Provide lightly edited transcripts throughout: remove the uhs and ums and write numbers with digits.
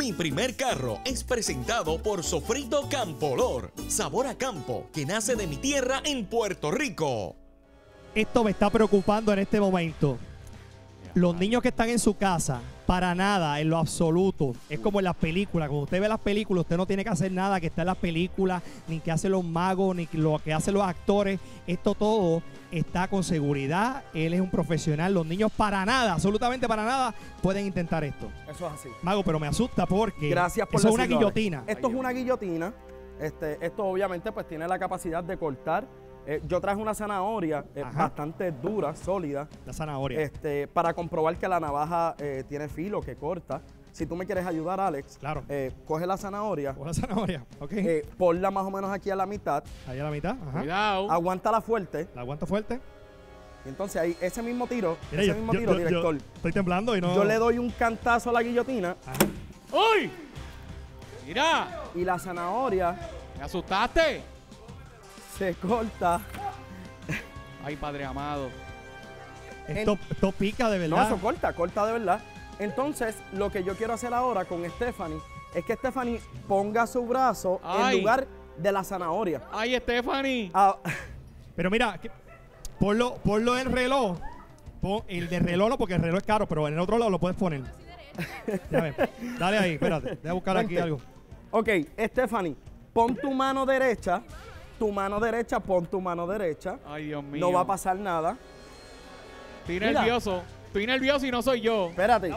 Mi primer carro es presentado por Sofrito Campolor, sabor a campo que nace de mi tierra en Puerto Rico. Esto me está preocupando en este momento. Los niños que están en su casa, para nada, en lo absoluto. Es como en las películas. Cuando usted ve las películas, usted no tiene que hacer nada que está en las películas, ni que hacen los magos, ni lo que hacen los actores. Esto todo está con seguridad. Él es un profesional. Los niños para nada, absolutamente para nada, pueden intentar esto. Eso es así. Mago, pero me asusta porque gracias por eso es una guillotina. Esto es una guillotina. Esto obviamente pues tiene la capacidad de cortar. Yo traje una zanahoria bastante dura, sólida. La zanahoria. Para comprobar que la navaja tiene filo, que corta. Si tú me quieres ayudar, Alex, claro. Coge la zanahoria. Coge la zanahoria, ok. Ponla más o menos aquí a la mitad. Ahí a la mitad, ajá. Cuidado. Aguántala fuerte. La aguanto fuerte. Y entonces ahí, ese mismo tiro, mira, ese mismo tiro, director. Yo estoy temblando y no... Yo le doy un cantazo a la guillotina. Ajá. ¡Uy! Mira. Y la zanahoria... ¿Me asustaste? Se corta. Ay, padre amado. Esto pica de verdad. No, eso corta de verdad. Entonces, lo que yo quiero hacer ahora con Stephanie es que Stephanie ponga su brazo en lugar de la zanahoria. ¡Ay, Stephanie! Pero mira, ponlo en reloj. Pon el de reloj no, porque el reloj es caro, pero en el otro lado lo puedes poner. Dale ahí, espérate. Voy a buscar aquí algo. Ok, Stephanie, pon tu mano derecha. Tu mano derecha, pon tu mano derecha. Ay, Dios mío. No va a pasar nada. Estoy nervioso. Estoy nervioso y no soy yo. Espérate.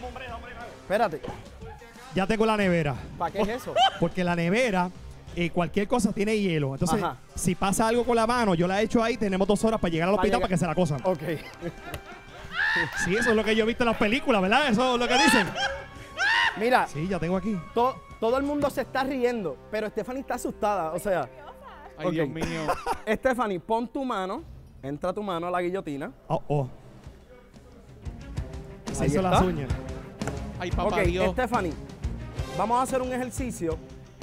Espérate. Ya tengo la nevera. ¿Para qué es eso? Porque la nevera, cualquier cosa tiene hielo. Entonces, si pasa algo con la mano, yo la echo ahí, tenemos 2 horas para llegar al hospital para que se la cosan. Ok. Sí, eso es lo que yo he visto en las películas, ¿verdad? Eso es lo que dicen. Mira. Sí, ya tengo aquí. Todo el mundo se está riendo, pero Stephanie está asustada, o sea... Ay, Dios mío. Stephanie, pon tu mano. Entra tu mano a la guillotina. Se hizo las uñas. Ay, papá Dios. Ok, Stephanie, vamos a hacer un ejercicio.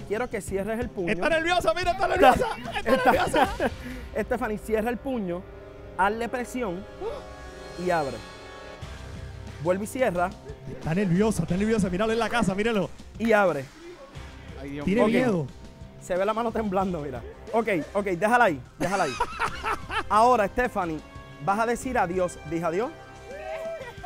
Quiero que cierres el puño. Está nerviosa, mira, está nerviosa. Está nerviosa. Stephanie, cierra el puño, hazle presión y abre. Vuelve y cierra. Está nerviosa. Míralo en la casa, míralo. Y abre. Ay, Dios mío. Tiene miedo. Se ve la mano temblando, mira. Ok, déjala ahí, Ahora, Stephanie, vas a decir adiós. ¿Dije adiós?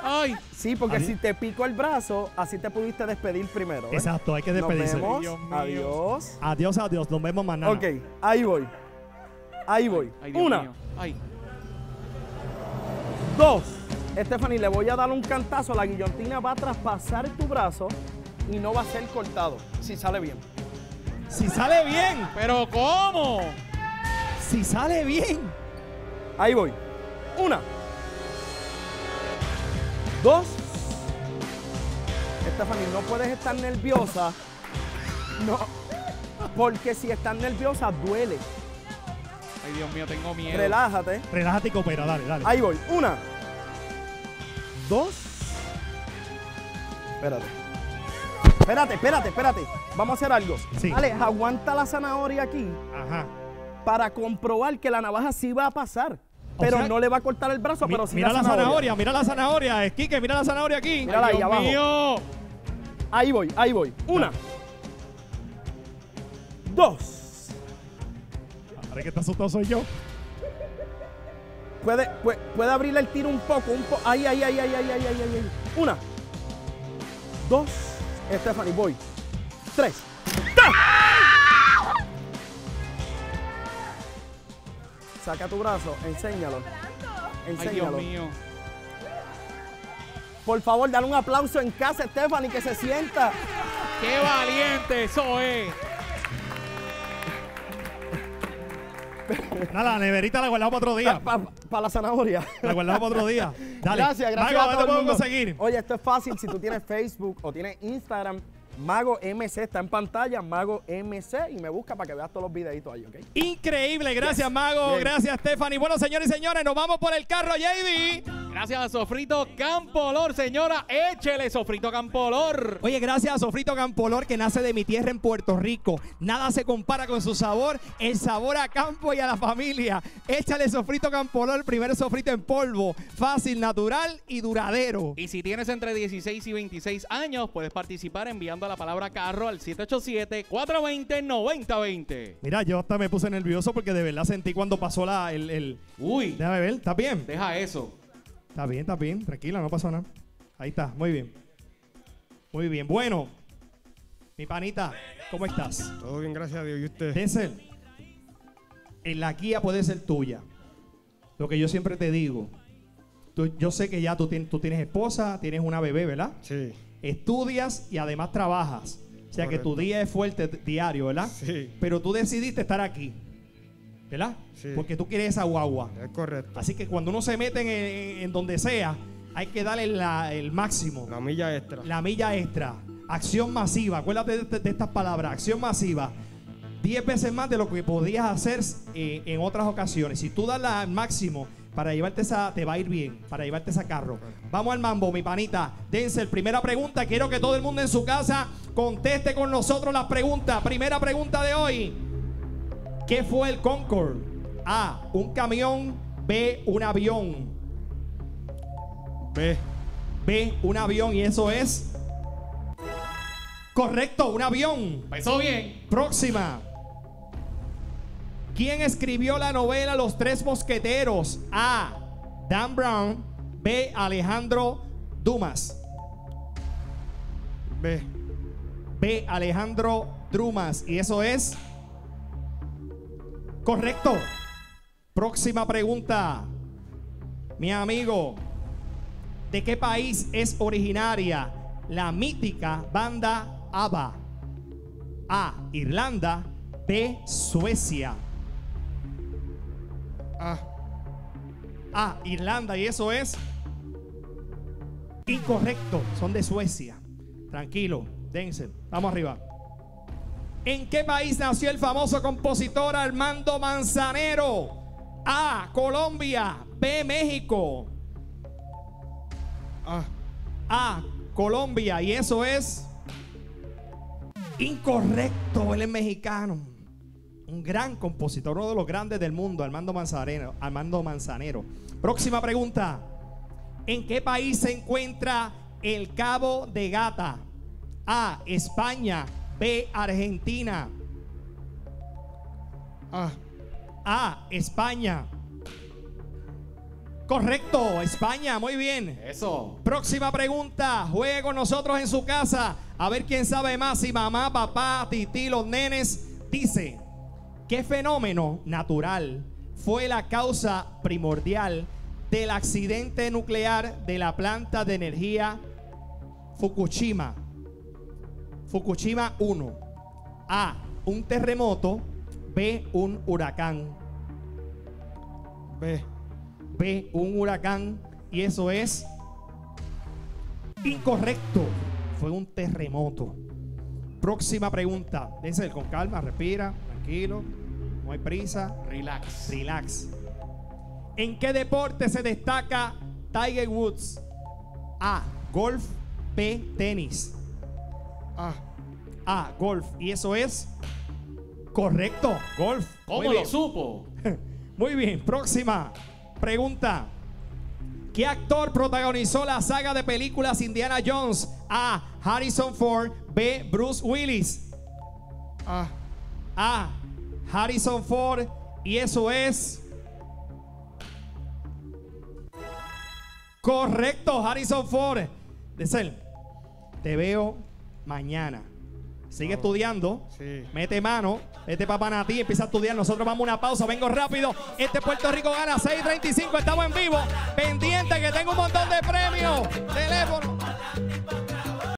Ay. Sí, porque si te pico el brazo, así te pudiste despedir primero. Exacto, hay que despedirse. Nos vemos. Adiós. Adiós, adiós. Nos vemos mañana. Ok, ahí voy. Ay, una. Ay. Dos. Stephanie, le voy a dar un cantazo. La guillotina va a traspasar tu brazo y no va a ser cortado, si sale bien. Si sale bien. ¿Pero cómo? Si sale bien. Ahí voy. Una. Dos. Stephanie, no puedes estar nerviosa. No. Porque si estás nerviosa, duele. Ay, Dios mío, tengo miedo. Relájate. Relájate y coopera, dale. Ahí voy. Una. Dos. Espérate. Espérate. Vamos a hacer algo. Sí. Alex, aguanta la zanahoria aquí para comprobar que la navaja sí va a pasar. Pero no le va a cortar el brazo, pero sí Mira la zanahoria, Esquique, mira la zanahoria aquí. Mírala ahí abajo. Mío. Ahí voy. Una. Dos. Ahora que está asustado soy yo. Puede abrirle el tiro un poco, Ahí. Una. Dos. Stephanie, voy. Tres. ¡Ah! Saca tu brazo, enséñalo. Enséñalo. Ay, Dios mío. Por favor, dale un aplauso en casa, Stephanie, que se sienta. ¡Qué valiente eso es! La neverita la guardamos para otro día. Para la zanahoria. La guardamos para otro día. Dale. Gracias Mago, a todo el mundo. Conseguir. Oye, esto es fácil. Si tú tienes Facebook o tienes Instagram, Mago MC está en pantalla, Mago MC, y me busca para que veas todos los videitos ahí, ¿ok? Increíble. Gracias, Mago. Bien. Gracias, Stephanie. Bueno, señores y señores, nos vamos por el carro, JD. Gracias a Sofrito Campolor, señora. Échele, Sofrito Campolor. Oye, gracias a Sofrito Campolor, que nace de mi tierra en Puerto Rico. Nada se compara con su sabor, el sabor a campo y a la familia. Échale, Sofrito Campolor, el primer sofrito en polvo. Fácil, natural y duradero. Y si tienes entre 16 y 26 años, puedes participar enviando enviando la palabra carro al 787-420-9020. Mira, yo hasta me puse nervioso porque de verdad sentí cuando pasó el... Uy. Déjame ver, ¿está bien? Deja eso. Está bien, tranquila, no pasó nada. Ahí está, muy bien. Muy bien, bueno. Mi panita, ¿cómo estás? Todo bien, gracias a Dios. ¿Y usted? Denzel, en la guía puede ser tuya. Lo que yo siempre te digo. Yo sé que ya tú tienes esposa, tienes una bebé, ¿verdad? Sí. Estudias y además trabajas. O sea, correcto, que tu día es fuerte diario, ¿verdad? Sí. Pero tú decidiste estar aquí, ¿verdad? Sí. Porque tú quieres esa guagua. Es correcto. Así que cuando uno se mete en donde sea, hay que darle el máximo. La milla extra. La milla extra. Acción masiva. Acuérdate de estas palabras. Acción masiva. 10 veces más de lo que podías hacer en otras ocasiones. Si tú das el máximo... Para llevarte esa, te va a ir bien, para llevarte esa carro. Vamos al mambo, mi panita. Denzel, primera pregunta. Quiero que todo el mundo en su casa conteste con nosotros las preguntas. Primera pregunta de hoy. ¿Qué fue el Concorde? A, un camión. B, un avión. B, un avión. Y eso es... Correcto, un avión. Empezó bien. Próxima. ¿Quién escribió la novela Los Tres Mosqueteros? A, Dan Brown. B, Alejandro Dumas. B, Alejandro Dumas. Y eso es... Correcto. Próxima pregunta. Mi amigo, ¿de qué país es originaria la mítica banda ABBA? A, Irlanda. B, Suecia. Irlanda, y eso es incorrecto, son de Suecia. Tranquilo, Denzel, vamos arriba. ¿En qué país nació el famoso compositor Armando Manzanero? A, Colombia. B, México. A, Colombia, y eso es incorrecto, él es mexicano. Un gran compositor, uno de los grandes del mundo, Armando Manzanero. Próxima pregunta. ¿En qué país se encuentra el Cabo de Gata? A, España. B, Argentina. A, España. Correcto, España, muy bien. Eso. Próxima pregunta. Juegue con nosotros en su casa. A ver quién sabe más, si mamá, papá, tití, los nenes. Dice... ¿Qué fenómeno natural fue la causa primordial del accidente nuclear de la planta de energía Fukushima? Fukushima 1. A, un terremoto. B, un huracán. B, un huracán. Y eso es incorrecto. Fue un terremoto. Próxima pregunta. Denzel, con calma, respira. Tranquilo, no hay prisa. Relax. ¿En qué deporte se destaca Tiger Woods? A, golf. B, tenis. A, golf. Y eso es correcto, golf. ¿Cómo lo supo? Muy bien, próxima pregunta. ¿Qué actor protagonizó la saga de películas Indiana Jones? A, Harrison Ford. B, Bruce Willis. A, Harrison Ford. Y eso es correcto, Harrison Ford. Denzel, te veo mañana. Sigue estudiando. Sí. Mete mano. Vete para Panatí, empieza a estudiar. Nosotros vamos a una pausa. Vengo rápido. Este Puerto Rico Gana, 6:35. Estamos en vivo. Pendiente que tengo un montón de premios. Teléfono.